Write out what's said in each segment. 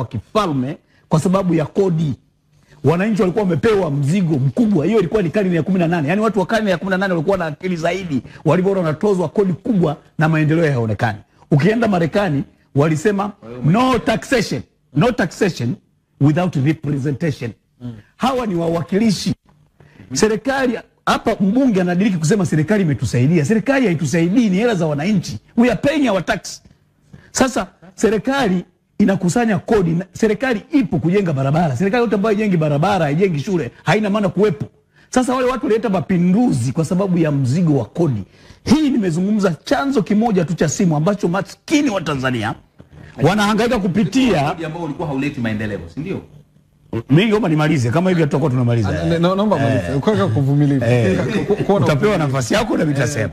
wa kifalme kwa sababu ya kodi. Wananchi walikuwa wamepewa mzigo mkubwa. Hiyo ilikuwa ni karne ya 18. Yaani watu wa karne ya 18 walikuwa na akili zaidi. Walipoona wanatozwa kodi kubwa na maendeleo hayaonekani. Ukienda Marekani walisema no taxation without representation. Hawa ni wawakilishi. Serikali hapa mbunge anadiriki kusema serikali imetusaidia. Serikali haitusaidii, ni hela za wananchi. We are paying our tax. Sasa serikali inakusanya kodi, serikali ipo kujenga barabara. Serikali yote ambayo haijengi barabara, haijengi shule, haina maana kuwepo. Sasa wale watu walileta mapinduzi kwa sababu ya mzigo wa kodi. Hii nimezungumza chanzo kimoja tu cha simu ambacho maskini wa Tanzania wanahangaika kupitia, ambao ulikuwa hauleti maendeleo, si ndio? Mimi ngoma nimalize kama hivi tutakuwa tunamaliza. Naomba malize. Ukakaa kuvumilia. Utapewa nafasi yako na nitasema.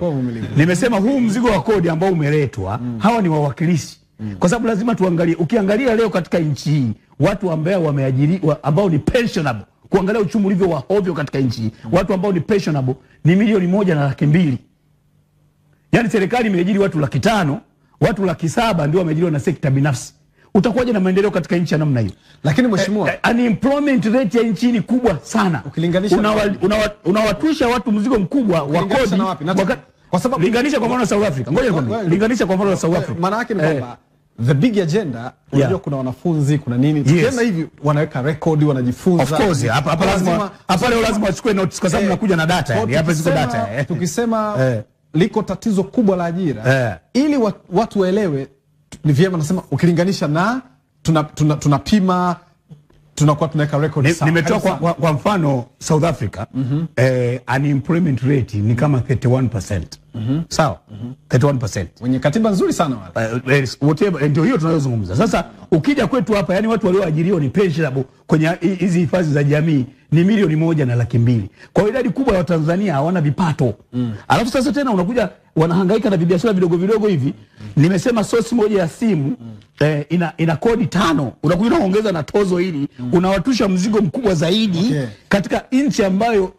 Nimesema huu mzigo wa kodi ambao umeletwa, hawa ni wawakilishi. Kwa sababu lazima tuangalie, ukiangalia leo katika nchi hii watu ambao wameajiriwa ambao ni pensionable, kuangalia uchumi ulivyo wa ovyo katika nchi hii, watu ambao ni pensionable ni 1,200,000. Yaani serikali imeajiri watu 500,000, watu 700,000 ndio wameajiriwa na sekta binafsi. Utakuwaje na maendeleo katika nchi ya namna hiyo? Lakini mheshimiwa, unemployment rate ya nchi ni kubwa sana. Unawatusha watu mzigo mkubwa wa kodi. Kwa sababu linganisha kwa mfano South Africa. Ngoja nikwambie. Linganisha kwa mfano South Africa. Maana yake ni kwamba the big agenda, unajua kuna wanafunzi, kuna nini. Tena hivi wanaweka rekodi, wanajifunza. Of course, hapa lazima wachukue notes kwa sababu nakuja na data. Hapa ziko data. Tukisema liko tatizo kubwa la ajira, ili watu waelewe ni vyema nasema ukilinganisha na tunapima tunakuwa tunaweka record sawa. Nimetoa kwa mfano South Africa, unemployment rate ni kama 31%. Sawa? 31%. Wenye katiba nzuri sana wale. Whatever ndio hiyo tunayozungumza. Sasa ukija kwetu hapa, yani watu walioajiriwa ni pensionable kwenye hizi hifadhi za jamii ni 1,200,000. Kwa idadi kubwa ya Watanzania hawana vipato. Alafu sasa tena unakuja wanahangaika na biashara vidogo vidogo hivi. Nimesema source moja ya simu ina kodi 5. Unakuja unaongeza na tozo hili, unawatusha mzigo mkubwa zaidi katika nchi ambayo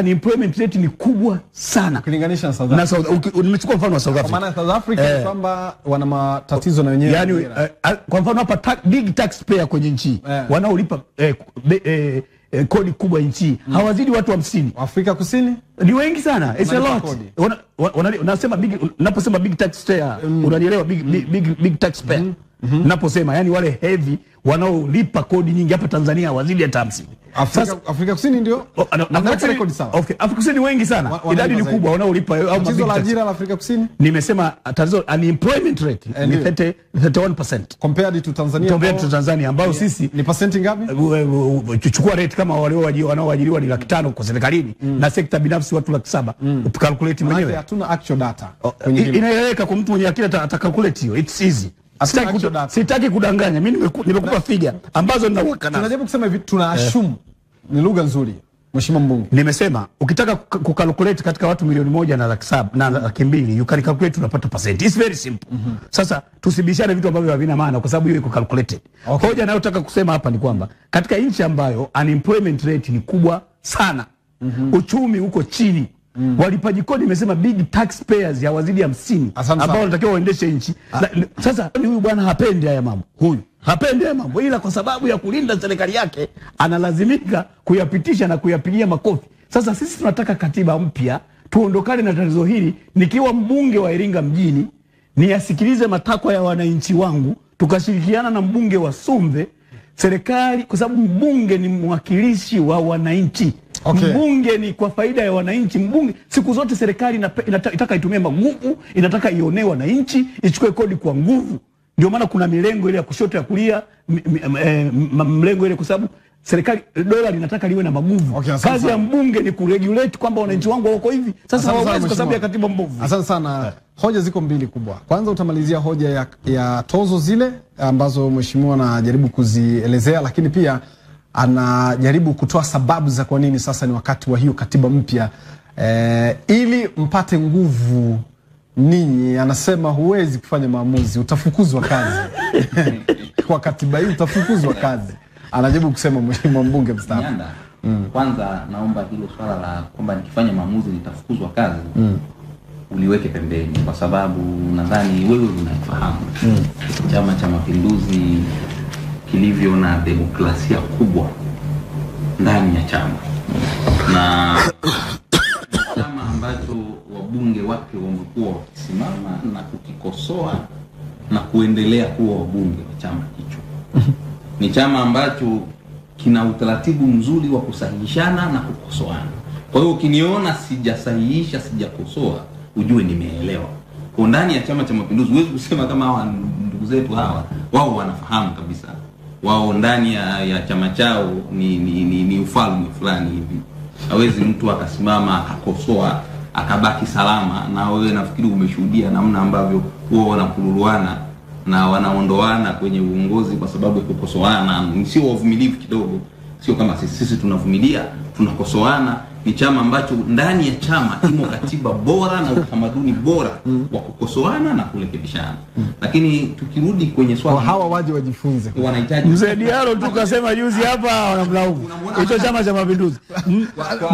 unemployment rate ni kubwa sana ukilinganisha na South Africa. Nimechukua mfano wa South Africa. Maana South Africa ni kwamba wana matatizo na wenyewe. Yaani kwa mfano hapa big taxpayer kwenye nchi wanaolipa kodi kubwa nchi hawazidi watu 50. Afrika Kusini ni wengi sana. It's a lot. Unasema naposema big taxpayer, unanielewa? Big taxpayer. Naposema yani wale heavy wanaolipa kodi nyingi hapa Tanzania hawazidi hata 50. Afrika Kusini ndio na rekodi sawa. Okay, Afrika Kusini wengi sana. Idadi ni kubwa wanaolipa au mabig. Tatizo la ajira la Afrika Kusini? Nimesema tatizo unemployment rate ni 31%. Compared to Tanzania. Compared to Tanzania ambao sisi ni percent ngapi? Chukua rate kama wale wanaoajiriwa ni 500,000 kwa serikalini na sekta binafsi watu 700,000. Calculate mwenyewe. Hatuna actual data. Inaeleweka kwa mtu mwenye akili atacalculate hiyo. It's easy. Sitaki kudanganya. Mimi nimekupa figure ambazo ninawakana. Tunajaribu kusema hivi, tunaashumu ni lugha nzuri mheshimiwa mbunge. Nimesema ukitaka kukalculate katika watu 1,700,000 you can calculate unapata percent. It's very simple. Sasa tusibishane vitu ambavyo havina maana kwa sababu hiyo iko calculated. Hoja ninayotaka kusema hapa ni kwamba katika nchi ambayo unemployment rate ni kubwa sana, uchumi uko chini, walipaji kodi nimesema big taxpayers ya wazidi 50 ambao wanatakiwa waendeshe nchi. Sasa huyu bwana hapendi haya mambo. Huyu hapendi haya mambo, ila kwa sababu ya kulinda serikali yake analazimika kuyapitisha na kuyapigia makofi. Sasa sisi tunataka katiba mpya, tuondokane na tatizo hili. Nikiwa mbunge wa Iringa mjini niyasikilize matakwa ya wananchi wangu, tukashirikiana na mbunge wa Sumbe serikali, kwa sababu mbunge ni mwakilishi wa wananchi. Mbunge ni kwa faida ya wananchi. Mbunge siku zote serikali inataka itumie magumu, inataka ionee wananchi, ichukue kodi kwa nguvu. Ndio maana kuna milengo ile ya kushoto ya kulia, mlengo ile, kwa sababu serikali dola linataka liwe na magumu. Kazi ya mbunge ni kuregulate kwamba wananchi wangu wako hivi. Sasa hawawezi kwa sababu ya katiba mbovu. Asante sana. Hoja ziko mbili kubwa. Kwanza utamalizia hoja ya tozo zile ambazo mheshimiwa anajaribu kuzielezea, lakini pia anajaribu kutoa sababu za kwa nini sasa ni wakati wa hiyo katiba mpya ili mpate nguvu ninyi. Anasema huwezi kufanya maamuzi, utafukuzwa kazi. Kwa katiba hii utafukuzwa kazi, anajaribu kusema mheshimiwa mbunge mstaafu. Kwanza naomba hilo swala la kwamba nikifanya maamuzi nitafukuzwa kazi uliweke pembeni, kwa sababu nadhani wewe unafahamu Chama cha Mapinduzi ilivyo na demokrasia kubwa ndani ya chama. Na chama ambacho wabunge wake wamekuwa wakisimama na kukikosoa na kuendelea kuwa wabunge wa chama hicho. Ni chama ambacho kina utaratibu mzuri wa kusahihishana na kukosoana. Kwa hiyo ukiniona sijasahihisha, sijakosoa, ujue nimeelewa. Kwa ndani ya Chama cha Mapinduzi huwezi kusema kama hawa ndugu zetu hawa, wao wanafahamu kabisa. Wao ndani ya chama chao ni ufalme fulani hivi. Hawezi mtu akasimama akakosoa akabaki salama, na wewe nafikiri umeshuhudia namna ambavyo wao wanakururuana na wanaondoana kwenye uongozi kwa sababu ya kukosoana. Sio wavumilivu kidogo, sio kama sisi tunavumilia, tunakosoana. Ni chama ambacho ndani ya chama imo katiba bora na utamaduni bora wa kukosoana na kurekebishana. Lakini tukirudi kwenye swala hawa waje wajifunze. Wanahitaji Mzee Diaro tu kasema juzi hapa wanamlaumu. Hicho Chama cha Mapinduzi.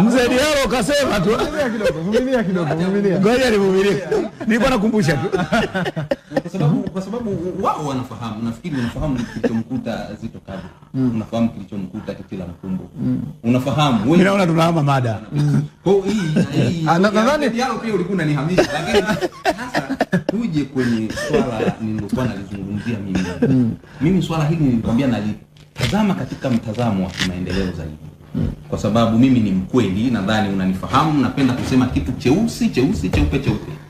Mzee Diaro kasema tu vumilia kidogo. Ngoja nivumilie. Nilikuwa nakumbusha tu. Kwa sababu wao wanafahamu, nafikiri wanafahamu kilichomkuta Zito Kabwe. Unafahamu kilichomkuta Kitila Mkumbo. Unafahamu wewe. Naona tunahama mada. Kwa hii nadhani dialogue pia ulikuwa unanihamisha, lakini sasa tuje kwenye swala nilikuwa nalizungumzia mimi. Mimi swala hili nilikwambia nalitazama katika mtazamo wa kimaendeleo zaidi. Kwa sababu mimi ni mkweli, nadhani unanifahamu, napenda kusema kitu cheusi, cheupe.